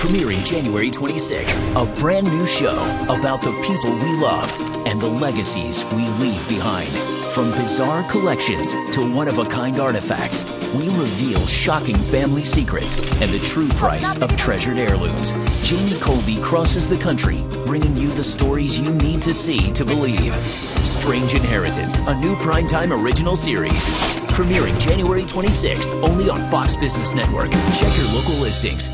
Premiering January 26th, a brand new show about the people we love and the legacies we leave behind. From bizarre collections to one-of-a-kind artifacts, we reveal shocking family secrets and the true price of treasured heirlooms. Jamie Colby crosses the country, bringing you the stories you need to see to believe. Strange Inheritance, a new primetime original series. Premiering January 26th, only on Fox Business Network. Check your local listings.